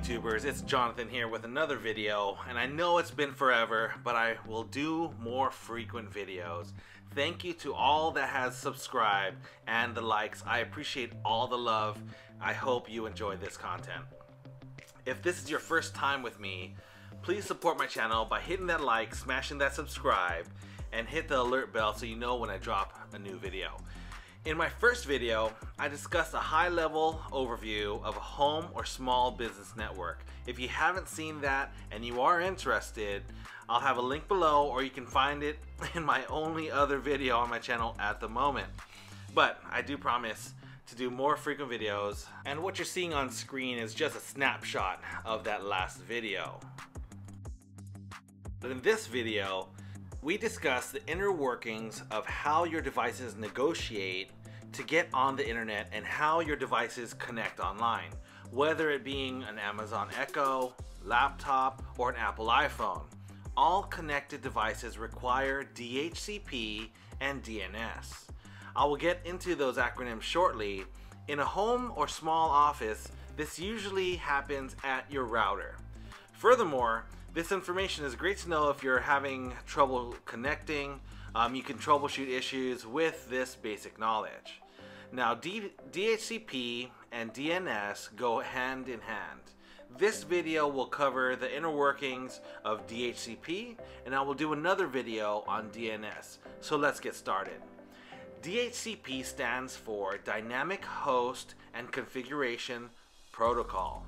YouTubers, it's Jonathan here with another video, and I know it's been forever, but I will do more frequent videos. Thank you to all that has subscribed and the likes. I appreciate all the love. I hope you enjoy this content. If this is your first time with me, please support my channel by hitting that like, smashing that subscribe, and hit the alert bell so you know when I drop a new video. In my first video, I discussed a high-level overview of a home or small business network. If you haven't seen that and you are interested, I'll have a link below, or you can find it in my only other video on my channel at the moment. But I do promise to do more frequent videos, and what you're seeing on screen is just a snapshot of that last video. But in this video, we discuss the inner workings of how your devices negotiate to get on the internet and how your devices connect online, whether it being an Amazon Echo, laptop, or an Apple iPhone. All connected devices require DHCP and DNS. I will get into those acronyms shortly. In a home or small office, this usually happens at your router. Furthermore, this information is great to know if you're having trouble connecting. You can troubleshoot issues with this basic knowledge. Now, DHCP and DNS go hand in hand. This video will cover the inner workings of DHCP, and I will do another video on DNS. So let's get started. DHCP stands for Dynamic Host and Configuration Protocol.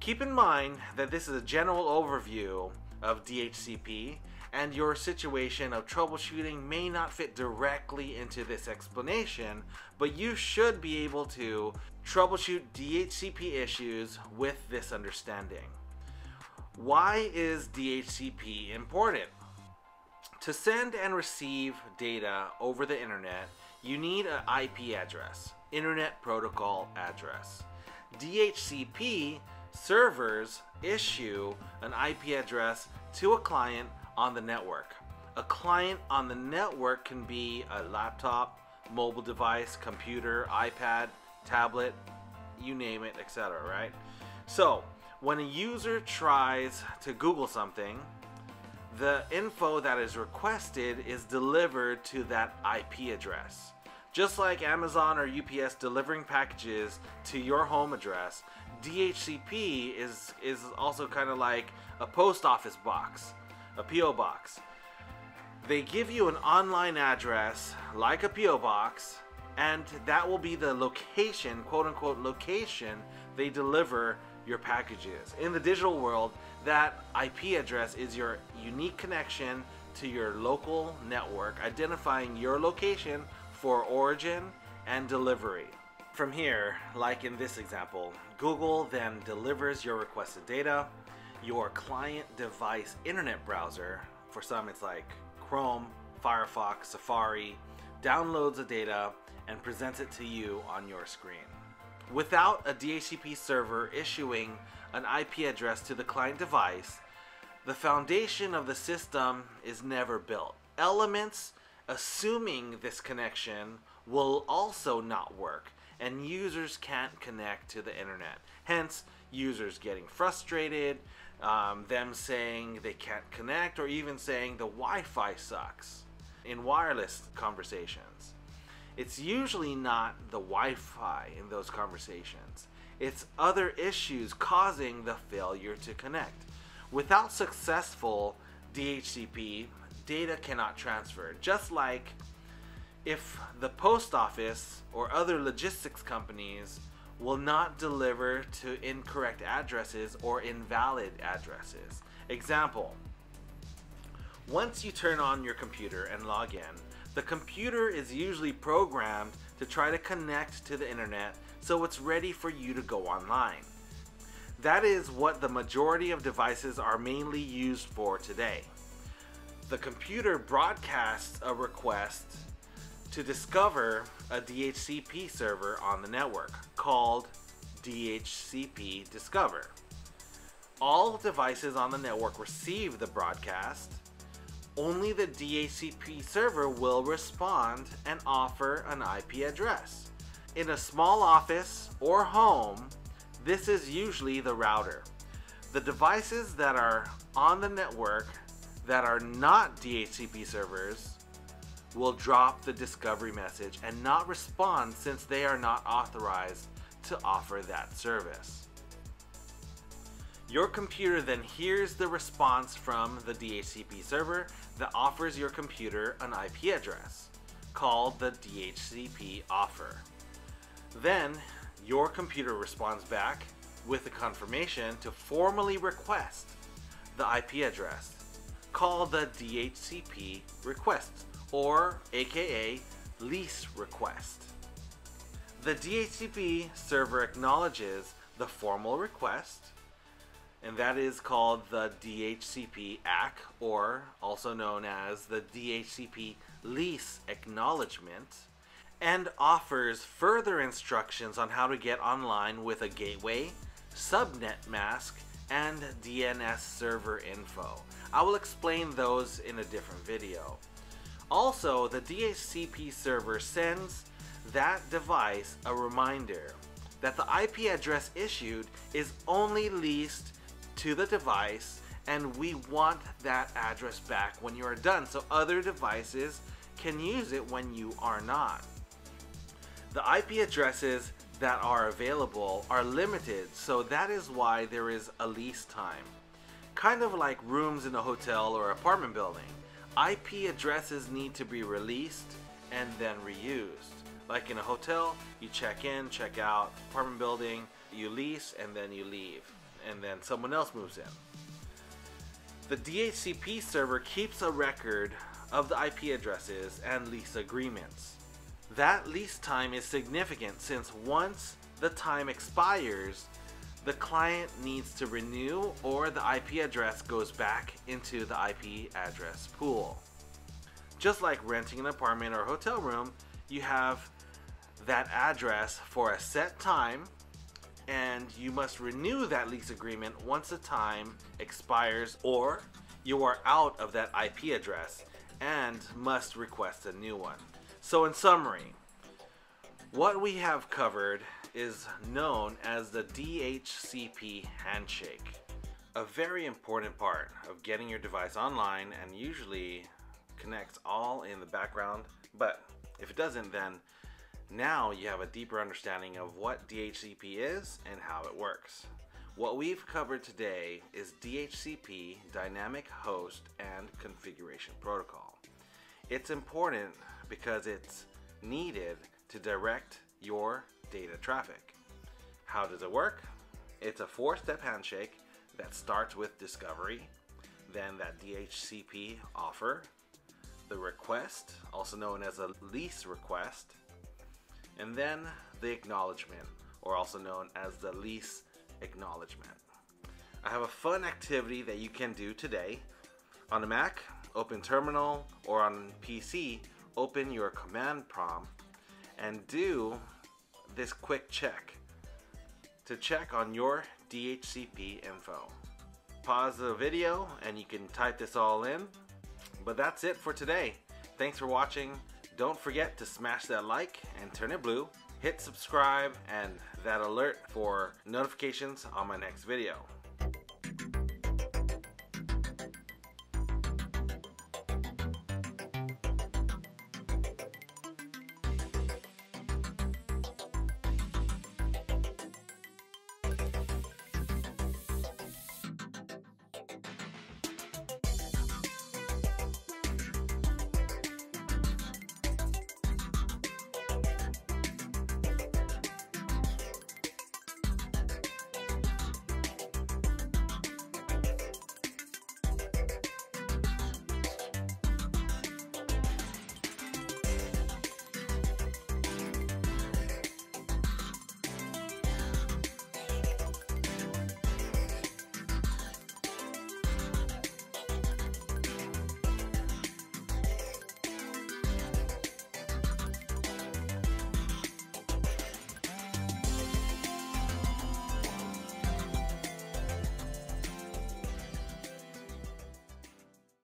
Keep in mind that this is a general overview of DHCP, and your situation of troubleshooting may not fit directly into this explanation, but you should be able to troubleshoot DHCP issues with this understanding. Why is DHCP important? To send and receive data over the internet, you need an IP address, Internet Protocol address. DHCP servers issue an IP address to a client on the network. A client on the network can be a laptop, mobile device, computer, iPad, tablet, you name it, etc., right? So when a user tries to Google something, the info that is requested is delivered to that IP address. Just like Amazon or UPS delivering packages to your home address, DHCP is also kind of like a post office box, a PO box. They give you an online address like a PO box, and that will be the location, quote-unquote location, they deliver your packages. In the digital world, that IP address is your unique connection to your local network, identifying your location for origin and delivery. From here, like in this example, Google then delivers your requested data. Your client device internet browser, for some it's like Chrome, Firefox, Safari, downloads the data and presents it to you on your screen. Without a DHCP server issuing an IP address to the client device, the foundation of the system is never built. Elements assuming this connection will also not work, and users can't connect to the internet. Hence, users getting frustrated, them saying they can't connect, or even saying the Wi-Fi sucks in wireless conversations. It's usually not the Wi-Fi in those conversations. It's other issues causing the failure to connect. Without successful DHCP, data cannot transfer. Just like if the post office or other logistics companies will not deliver to incorrect addresses or invalid addresses. Example, once you turn on your computer and log in, the computer is usually programmed to try to connect to the internet so it's ready for you to go online. That is what the majority of devices are mainly used for today. The computer broadcasts a request to discover a DHCP server on the network called DHCP Discover. All devices on the network receive the broadcast. Only the DHCP server will respond and offer an IP address. In a small office or home, This is usually the router. The devices that are on the network that are not DHCP servers will drop the discovery message and not respond since they are not authorized to offer that service. Your computer then hears the response from the DHCP server that offers your computer an IP address, called the DHCP offer. Then your computer responds back with a confirmation to formally request the IP address, called the DHCP request, or aka lease request. The DHCP server acknowledges the formal request, and that is called the DHCP ACK, or also known as the DHCP lease acknowledgement, and offers further instructions on how to get online with a gateway, subnet mask, and DNS server info. I will explain those in a different video. Also, the DHCP server sends that device a reminder that the IP address issued is only leased to the device, and we want that address back when you are done so other devices can use it when you are not. The IP addresses that are available are limited, so that is why there is a lease time. Kind of like rooms in a hotel or apartment building, IP addresses need to be released and then reused. Like in a hotel, you check in, check out, apartment building, you lease, and then you leave, and then someone else moves in. The DHCP server keeps a record of the IP addresses and lease agreements. That lease time is significant since once the time expires, the client needs to renew or the IP address goes back into the IP address pool. Just like renting an apartment or hotel room, you have that address for a set time and you must renew that lease agreement once the time expires or you are out of that IP address and must request a new one. So in summary, what we have covered is known as the DHCP handshake, a very important part of getting your device online and usually connects all in the background, but if it doesn't, then now you have a deeper understanding of what DHCP is and how it works. What we've covered today is DHCP, Dynamic Host and Configuration Protocol. It's important because it's needed to direct your data traffic. How does it work? It's a four-step handshake that starts with discovery, then that DHCP offer, the request, also known as a lease request, and then the acknowledgement, or also known as the lease acknowledgement. I have a fun activity that you can do today. On a Mac, open Terminal, or on PC, open your command prompt and do this quick check to check on your DHCP info. Pause the video and you can type this all in, but that's it for today. Thanks for watching. Don't forget to smash that like and turn it blue. Hit subscribe and that alert for notifications on my next video.